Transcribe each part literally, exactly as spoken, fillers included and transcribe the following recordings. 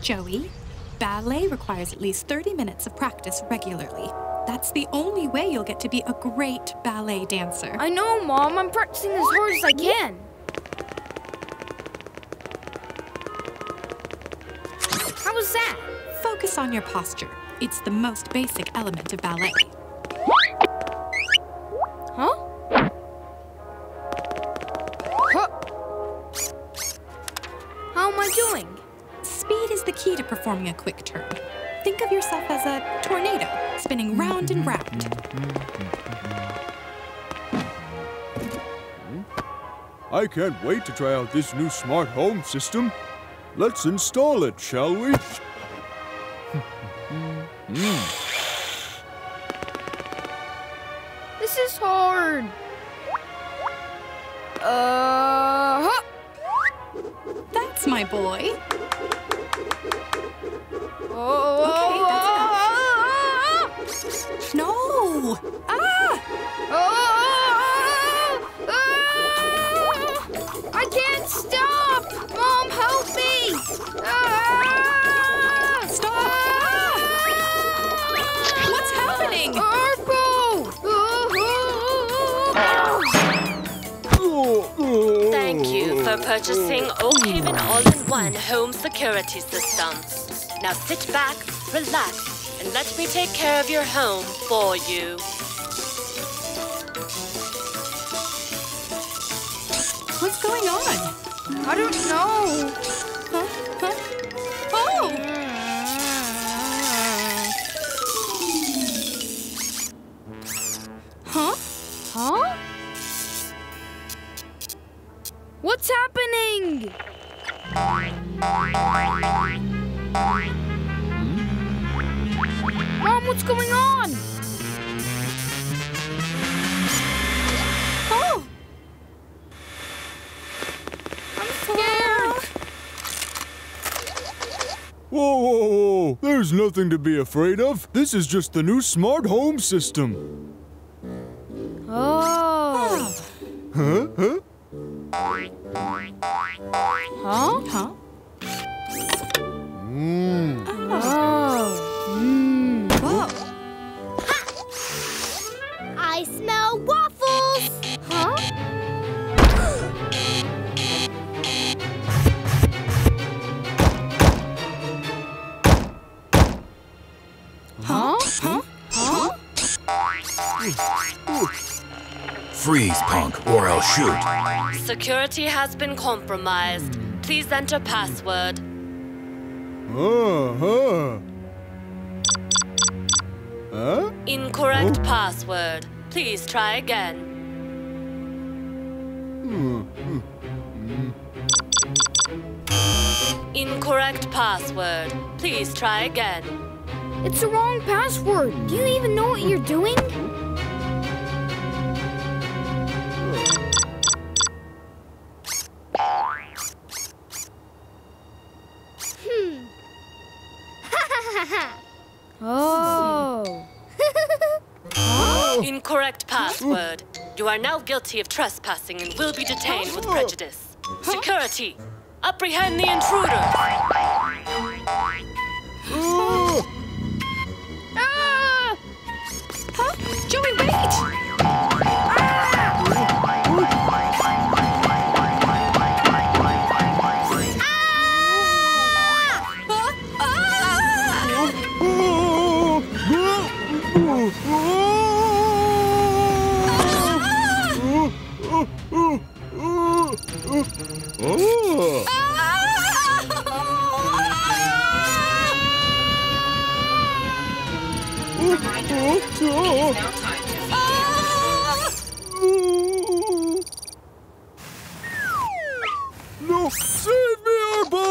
Joey, ballet requires at least thirty minutes of practice regularly. That's the only way you'll get to be a great ballet dancer. I know, Mom. I'm practicing as hard as I can. How was that? Focus on your posture. It's the most basic element of ballet. Huh? Huh. How am I doing? Speed is the key to performing a quick turn. Think of yourself as a tornado, spinning round and round. I can't wait to try out this new smart home system. Let's install it, shall we? Mm. This is hard. Uh, huh. That's my boy. Oh, okay, that's enough. No! Ah! Oh, ah! Ah! I can't stop! Mom, help me! Ah! Stop! Ah! What's happening? Arpo! Thank you for purchasing Oak Haven all-in-one home security systems. Now sit back, relax, and let me take care of your home for you. What's going on? I don't know. Huh? Huh? Oh! Huh? Huh? What's happening? Mom, what's going on? Oh! I'm scared. Whoa, whoa, whoa. There's nothing to be afraid of. This is just the new smart home system. Oh. Huh? Huh? Huh? Huh? Mm. Oh. Mm. Whoa. Ha! I smell waffles. Huh? Huh? Huh? Huh? Freeze, punk, or I'll shoot. Security has been compromised. Please enter password. Uh-huh. Huh? Incorrect oh. password. Please try again. Mm-hmm. Mm-hmm. Incorrect password. Please try again. It's the wrong password. Do you even know what you're doing? Oh. Oh. Incorrect password. You are now guilty of trespassing and will be detained with prejudice. Huh? Security, apprehend the intruder. Oh. Ah! Huh? Joey, wait! Ah! Ah! Huh? Ah! Oh. No, save me, Arpo!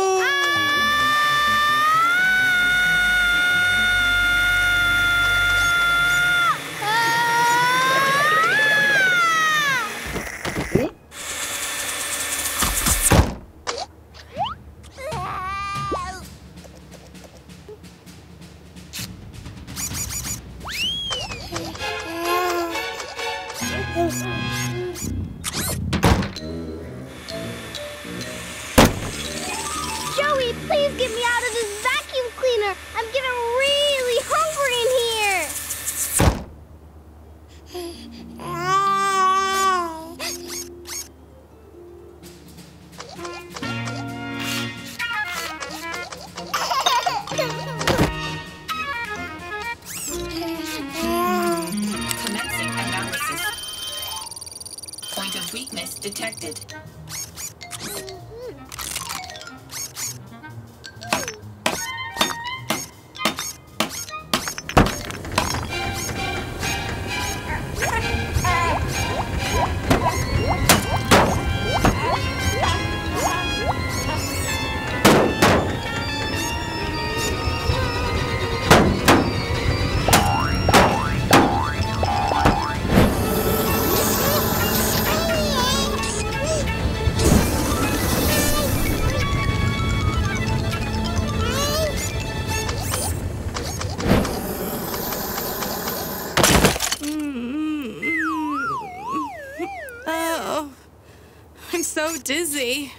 so dizzy.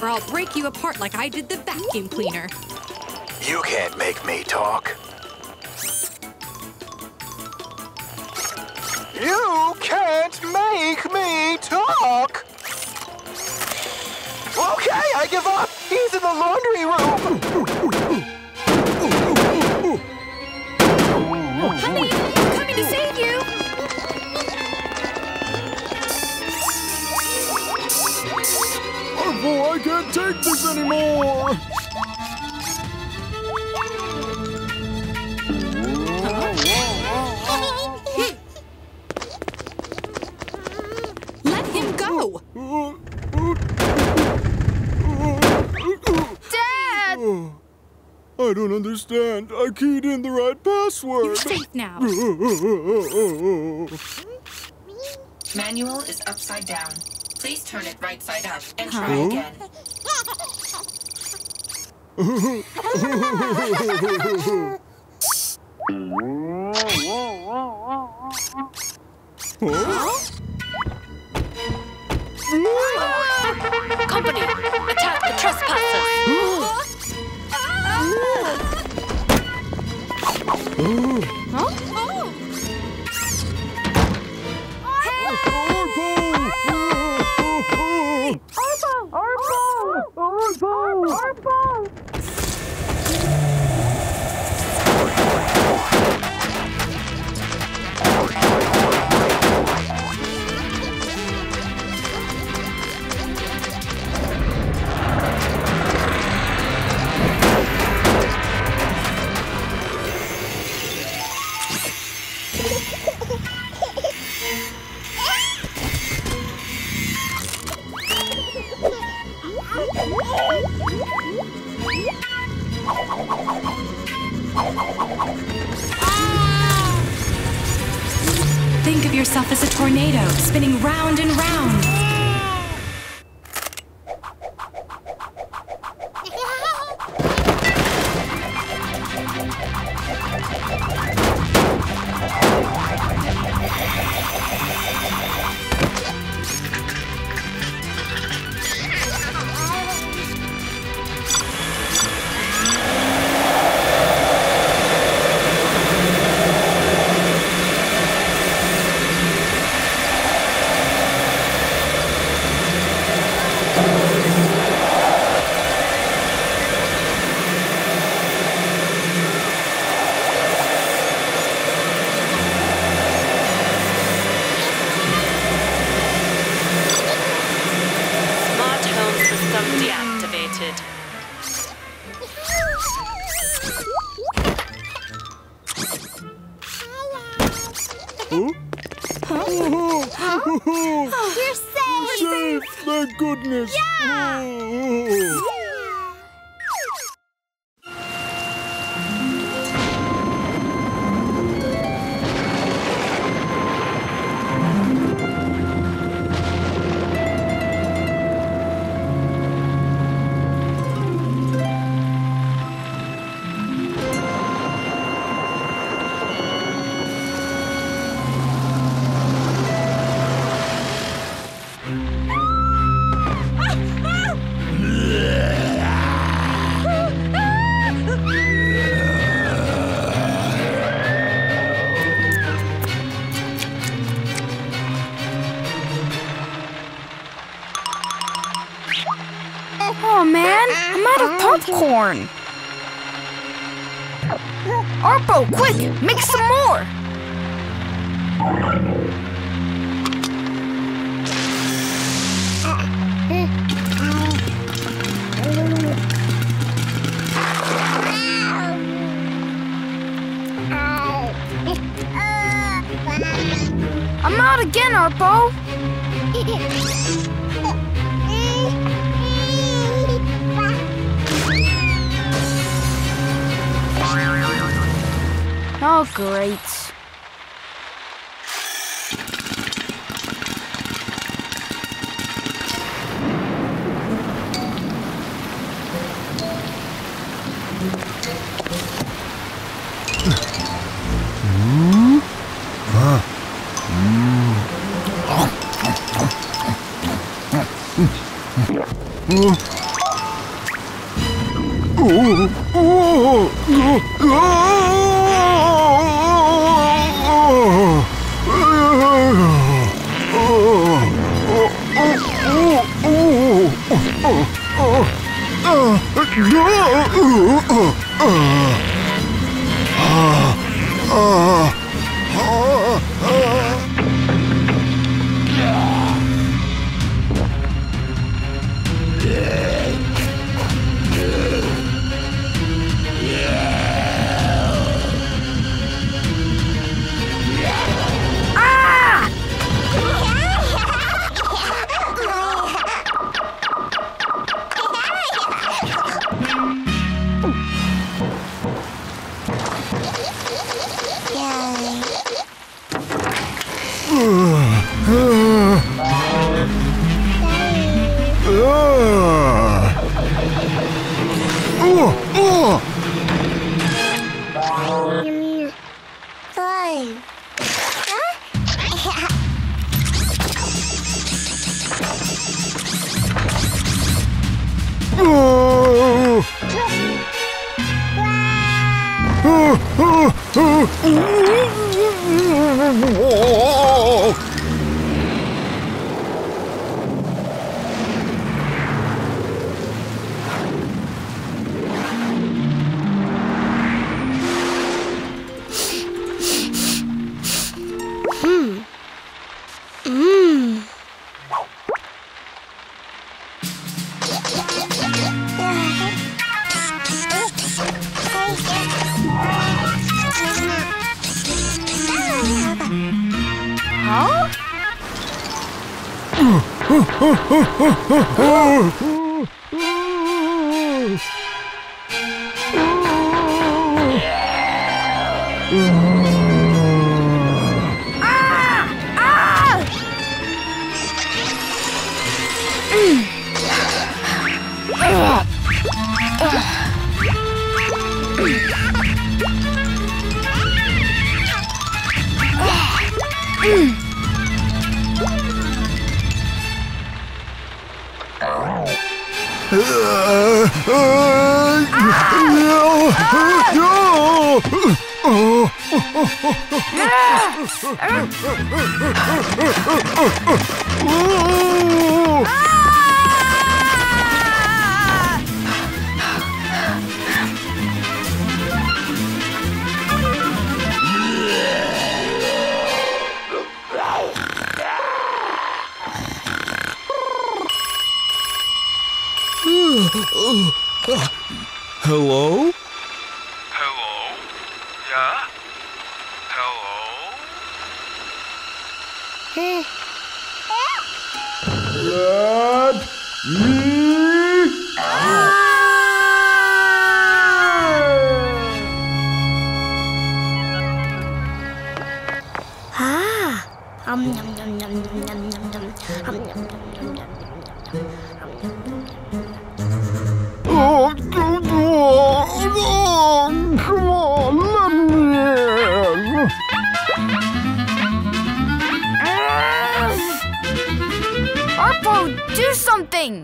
Or I'll break you apart like I did the vacuum cleaner. You can't make me talk. You can't make me talk! Okay, I give up! He's in the laundry room! Honey, I'm coming to save you! Arpo, I can't take this anymore! Let him go! Dad! I don't understand. I keyed in the right password. You're safe now. Manual is upside down. Please turn it right side up and try huh? again. Company, attack the trespassers! Huh? Think of yourself as a tornado spinning round and round. No! corn. Arpo, quick, make some more. I'm out again, Arpo. Oh, great. Hello? Hello? Yeah? Hello? Let me Ah! Um, yum, yum, yum, yum, yum, yum, yum, um, yum, yum, yum, yum. Do something!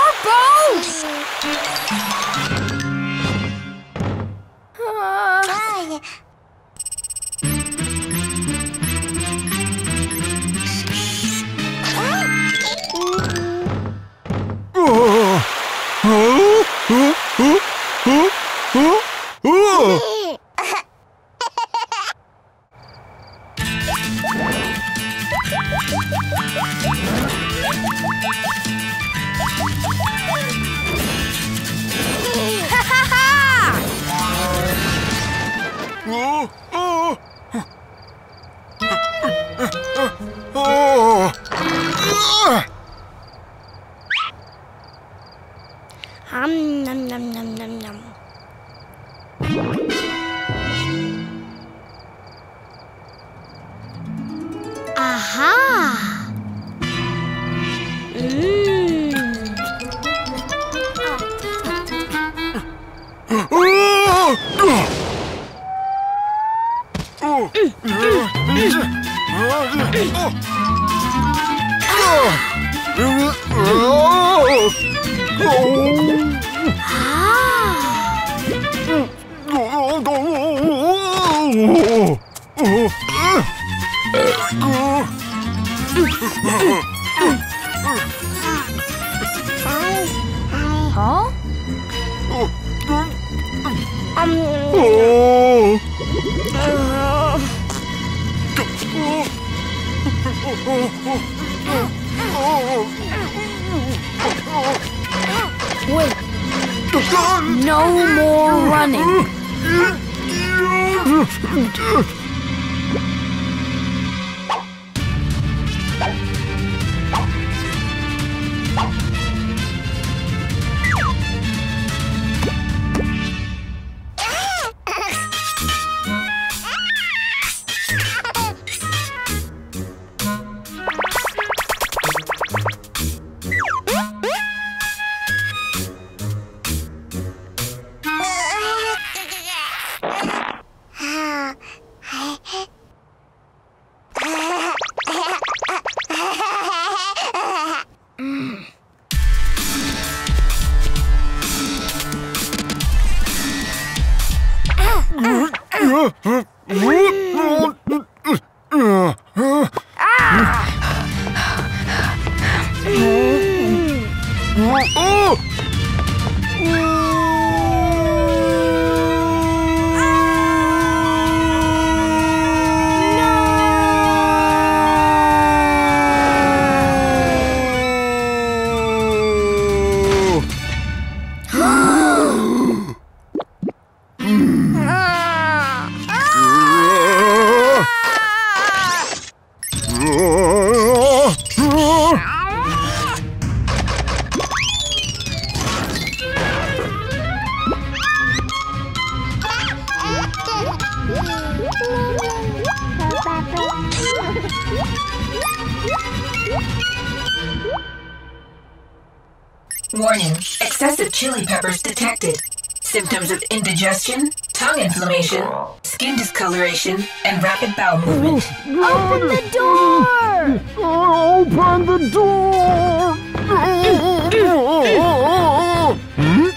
Arpo! Oh, oh. Uh, uh, uh, oh. Uh. Um, nom, nom, nom, nom, nom. Aha. Mm. Huh? Um. Oh. Uh. Wait. No more running. Warning, excessive chili peppers detected. Symptoms of indigestion, tongue inflammation, skin discoloration, and rapid bowel movement. Open the door! Open the door! Hmm?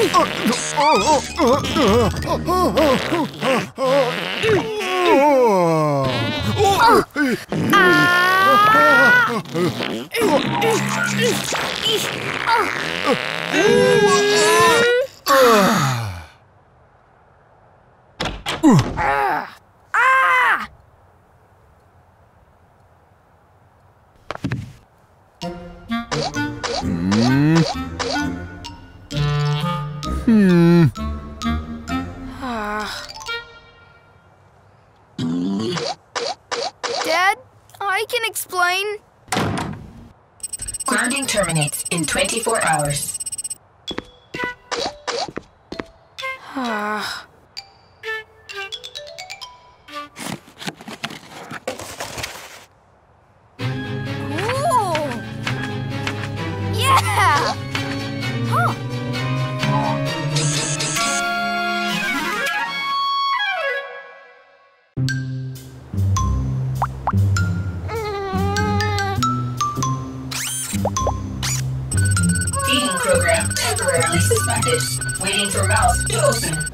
Oh. Oh. Oh. Ah! Ah! Hmm. Ah. Dad, I can explain. Grounding terminates in twenty-four hours. Ah. Waiting for mouth to open.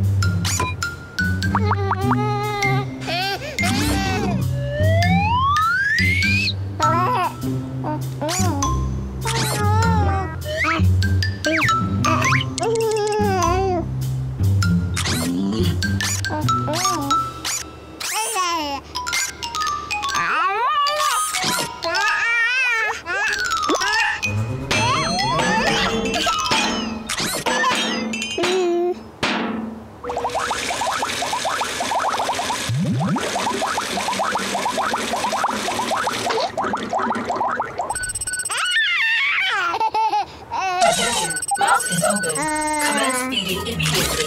Attention, mouse is open. Uh... Commence feeding immediately.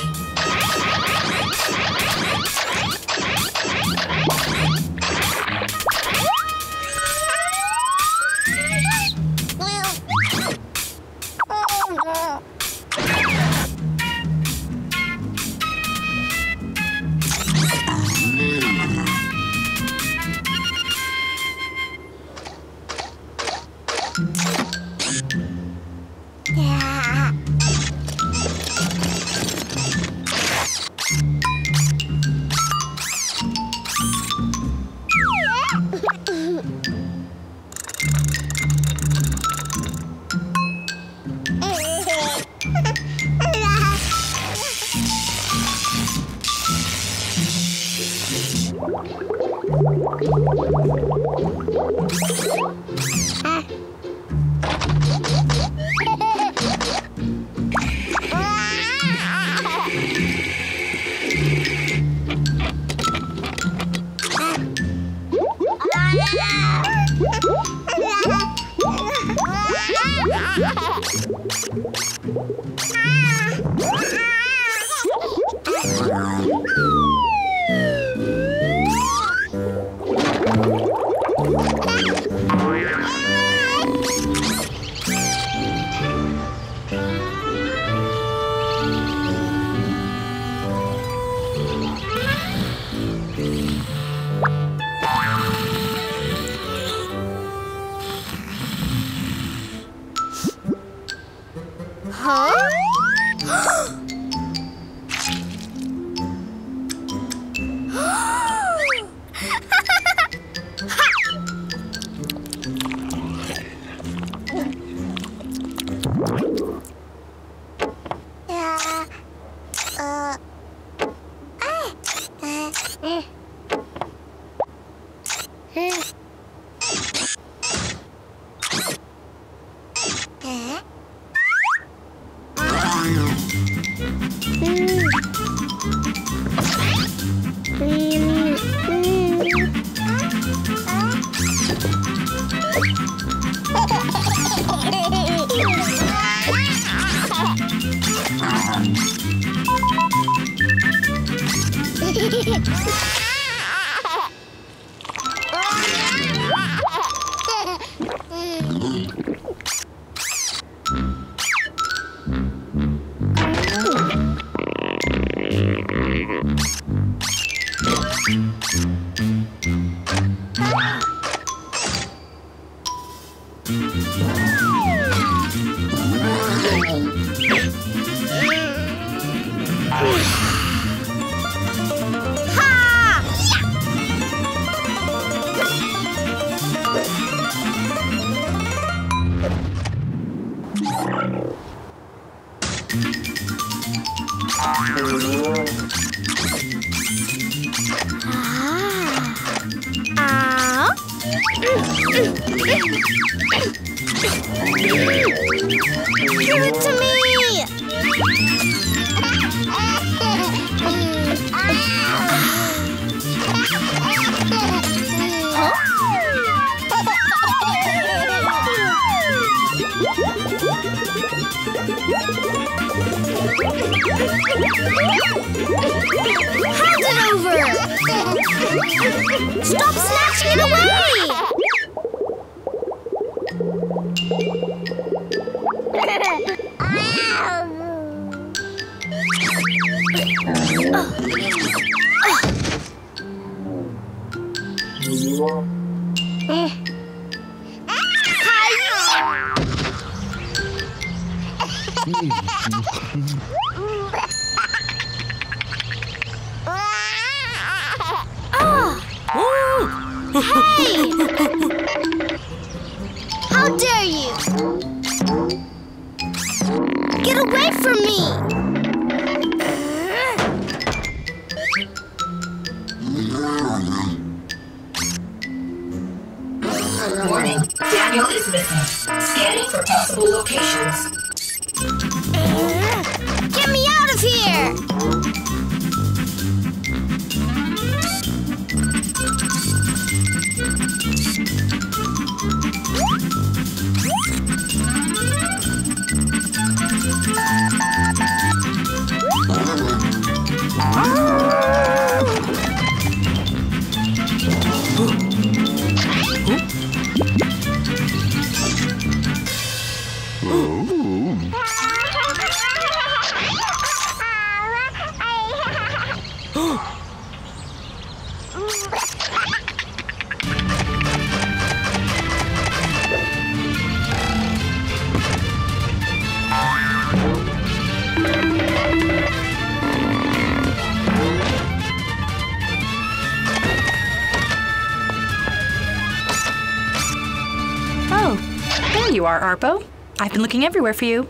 are, Arpo. I've been looking everywhere for you.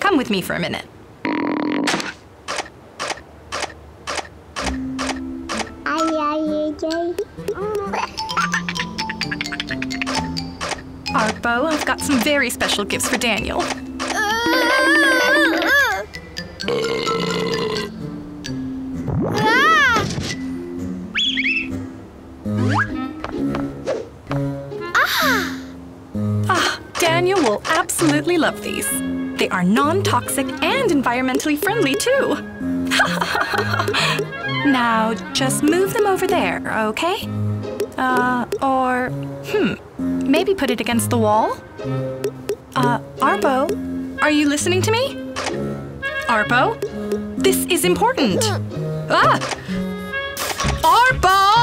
Come with me for a minute. Arpo, I've got some very special gifts for Daniel. Ah, Daniel will absolutely love these. They are non-toxic and environmentally friendly, too. Now, just move them over there, okay? Uh, or, hmm, maybe put it against the wall? Uh, Arpo, are you listening to me? Arpo, this is important. Ah! Arpo!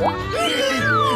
What?